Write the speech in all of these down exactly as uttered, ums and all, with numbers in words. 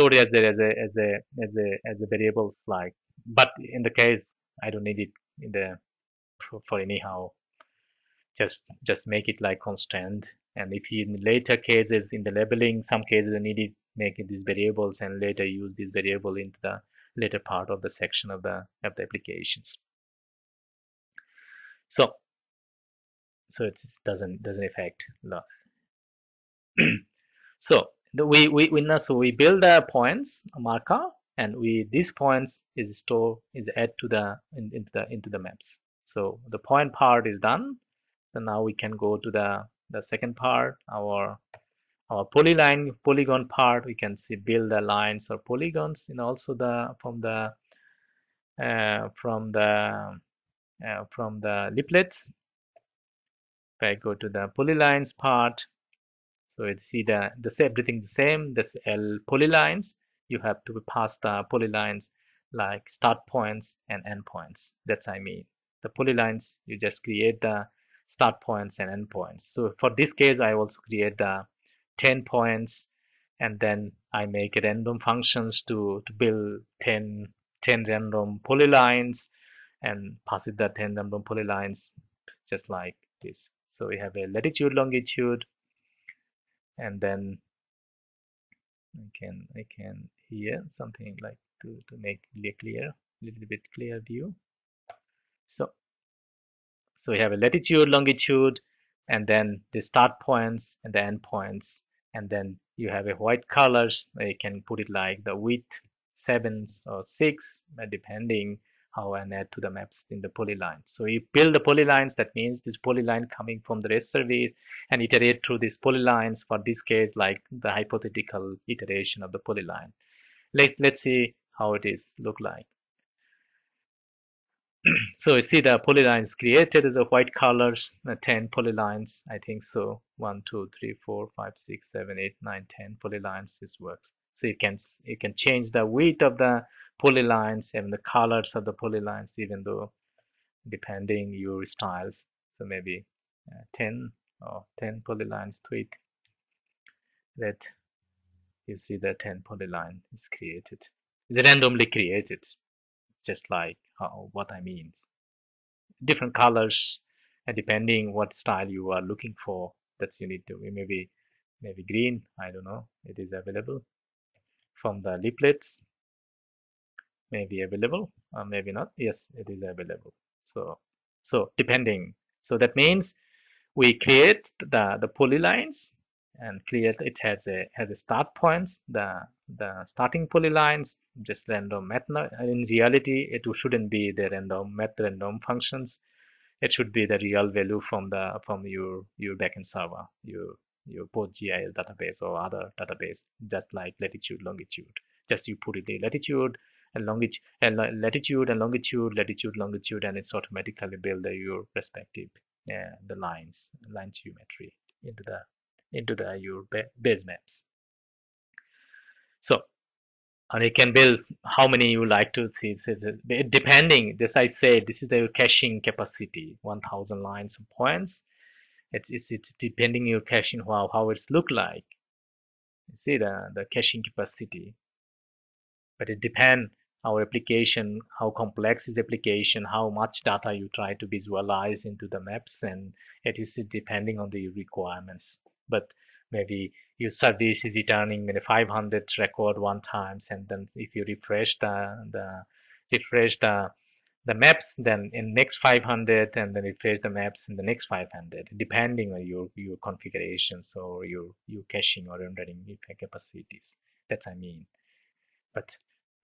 stored as a as a as a as a as a variable like. But in the case I don't need it in the for, for anyhow. Just just make it like constant. And if you in later cases in the labeling, some cases I need it making these variables and later use this variable into the later part of the section of the of the applications. So so it doesn't doesn't affect love. So the we we we now so we build the points a marker, and we these points is store is add to the in, into the into the maps. So the point part is done. So now we can go to the the second part, our our polyline polygon part. We can see build the lines or polygons, and also the from the uh, from the uh, from the leaflet. If I go to the polylines part, so you see the the everything the same. This L polylines, you have to pass the polylines like start points and end points. That's I mean the polylines. You just create the start points and end points. So for this case, I also create the ten points, and then I make random functions to, to build ten, ten random polylines and pass it the ten random polylines just like this. So we have a latitude, longitude, and then I can I can here something like to, to make it clear, a little bit clear view. So So we have a latitude, longitude, and then the start points and the end points, and then you have a white colors. You can put it like the width seven or six, depending how I add to the maps in the polyline. So you build the polylines. That means this polyline coming from the REST service and iterate through these polylines. For this case, like the hypothetical iteration of the polyline. Let let's see how it is look like. So you see the polylines created as a white colors, ten polylines, I think so. one, two, three, four, five, six, seven, eight, nine, ten polylines. This works. So you can you can change the width of the polylines and the colors of the polylines, even though depending your styles. So maybe uh, ten or ten polylines to it. That you see the ten polyline is created. It's randomly created, just like. Oh, what I mean, different colors, and depending what style you are looking for, that's you need to maybe maybe green. I don't know. It is available from the leaflets. Maybe available, or maybe not. Yes, it is available. So so depending. So that means we create the the polylines and create it has a has a start points. The the starting polylines just random math. In reality, it shouldn't be the random math random functions. It should be the real value from the from your your backend server, your your PostGIS database or other database, just like latitude, longitude. Just you put it in latitude and longitude and latitude and longitude, latitude, longitude, and it's automatically build your respective uh, the lines line geometry into the into the your base maps. So, and you can build how many you like to see. Depending, this I say, this is the caching capacity, one thousand lines of points. It's, it's, it's depending your caching, how, how it's look like. You see the, the caching capacity. But it depends our application, how complex is the application, how much data you try to visualize into the maps, and it is depending on the requirements. But maybe your service is returning maybe five hundred record one times, and then if you refresh the the refresh the the maps, then in next five hundred, and then refresh the maps in the next five hundred, depending on your your configurations or your your caching or rendering capacities. That's I mean. But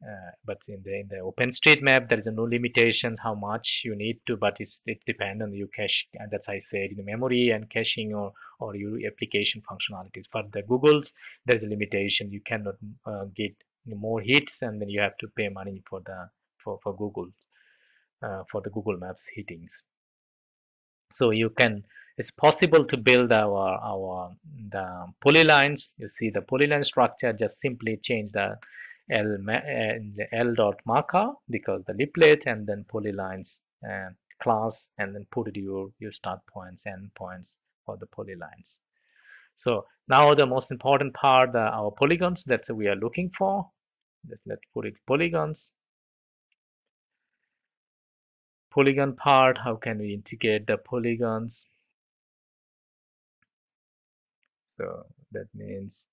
uh, but in the in the OpenStreet map, there is no limitations how much you need to, but it's it depends on your cache, and that's I said in the memory and caching or or your application functionalities. For the Google's, there's a limitation, you cannot uh, get more hits, and then you have to pay money for the for for Google uh, for the Google Maps hittings. So you can, it's possible to build our our the polylines. You see the polyline structure, just simply change the L, uh, L dot marker, because the leaflet, and then polylines uh, class, and then put it your your start points and points for the polylines. So Now the most important part are our polygons. That's what we are looking for. Let's, let's put it polygons. Polygon part, how can we integrate the polygons? So that means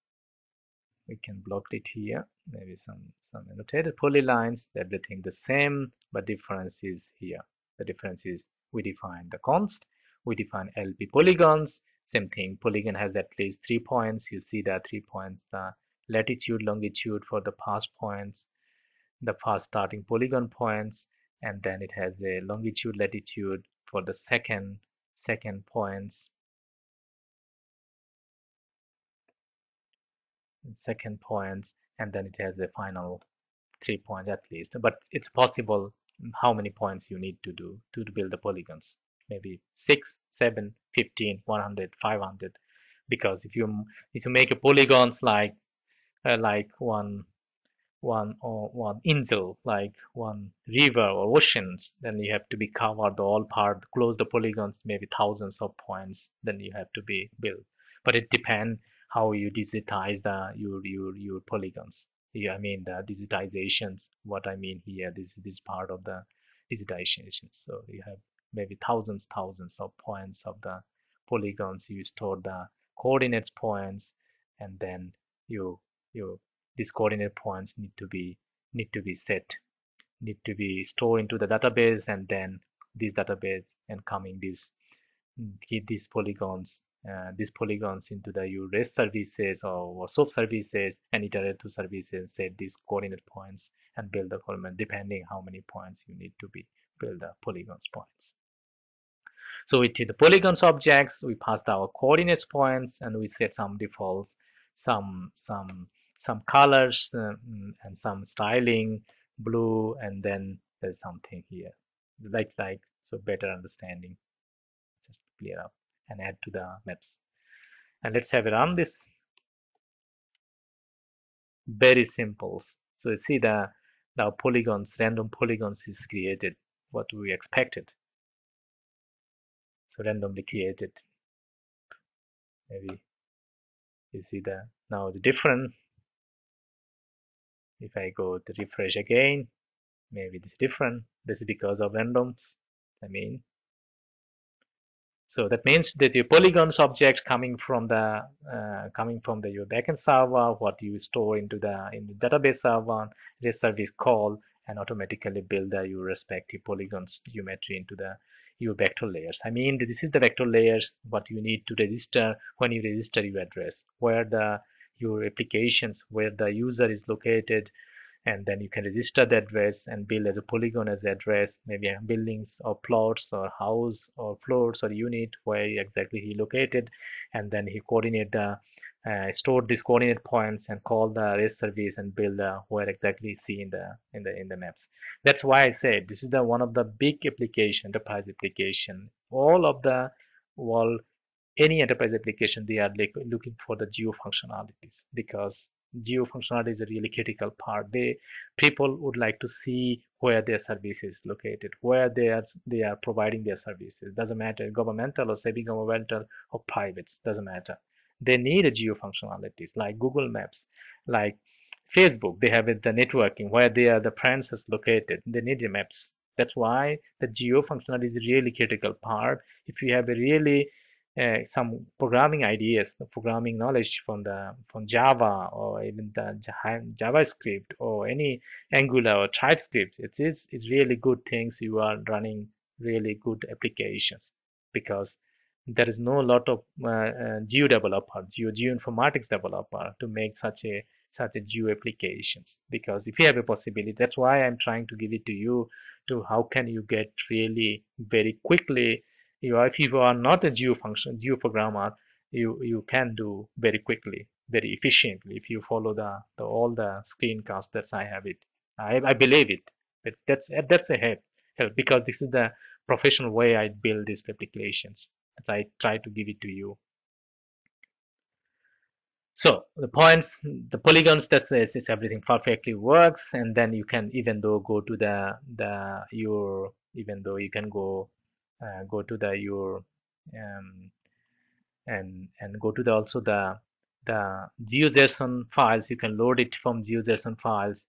we can block it here. Maybe some, some annotated polylines, everything the same, but difference is here. The difference is we define the const, we define L P polygons. Same thing, polygon has at least three points. You see that three points, the latitude, longitude for the past points, the first starting polygon points, and then it has a longitude, latitude for the second second points, second points, and then it has a final three points at least. But it's possible how many points you need to do to build the polygons. Maybe six, seven, fifteen, one hundred, five hundred. Because if you if you make a polygons like uh, like one. one or one insel, like one river or oceans, then you have to be covered the all part, close the polygons, maybe thousands of points, then you have to be built. But it depends how you digitize the your your, your polygons. Yeah, I mean the digitizations, what I mean here, this is this part of the digitization. So you have maybe thousands, thousands of points of the polygons. You store the coordinates points, and then you you these coordinate points need to be need to be set, need to be stored into the database, and then this database and coming these these polygons uh, these polygons into the your REST services or, or SOAP services and iterate to services, set these coordinate points and build the column depending how many points you need to be build the polygons points. So we take the polygons objects, we pass our coordinates points, and we set some defaults, some some some colors uh, and some styling, blue, and then there's something here like like so better understanding, just clear up and add to the maps. And let's have it on this, very simple. So you see the now polygons, random polygons is created, what we expected, so randomly created. Maybe you see the now it's different. If I go to refresh again, maybe it's different. This is because of randoms. I mean, so that means that your polygons object coming from the uh, coming from the your backend server, what you store into the in the database server, REST service call, and automatically build the, your respective polygons geometry into the your vector layers. I mean, this is the vector layers what you need to register when you register your address, where the your applications, where the user is located, and then you can register the address and build as a polygon as address, maybe buildings or plots or house or floors or unit where exactly he located, and then he coordinate the uh, store these coordinate points and call the REST service and build uh, where exactly you see in the in the in the maps. That's why I said this is the one of the big application, enterprise application. All of the world. Any enterprise application, they are looking for the geo functionalities, because geo functionality is a really critical part. They people would like to see where their service is located, where they are they are providing their services. Doesn't matter governmental or semi-governmental or privates, doesn't matter. They need a geo functionalities like Google Maps, like Facebook. They have it, the networking where they are the friends is located. They need the maps. That's why the geo functionality is a really critical part. If you have a really Uh, some programming ideas, the programming knowledge from the from Java or even the JavaScript or any Angular or TypeScript, it's it's, it's really good things. You are running really good applications, because there is no lot of uh, uh, geo developer, geo geoinformatics developer to make such a such a geo applications. Because if you have a possibility, that's why I'm trying to give it to you, to how can you get really very quickly. You are, if you are not a geo function geo programmer, you you can do very quickly, very efficiently, if you follow the, the all the screencasts that I have it. I I believe it. It's, that's that's a help help because this is the professional way I build these applications. That I try to give it to you. So the points, the polygons, that's is everything perfectly works, and then you can even though go to the the your even though you can go. Uh, go to the your um, and and go to the also the the GeoJSON files. You can load it from GeoJSON files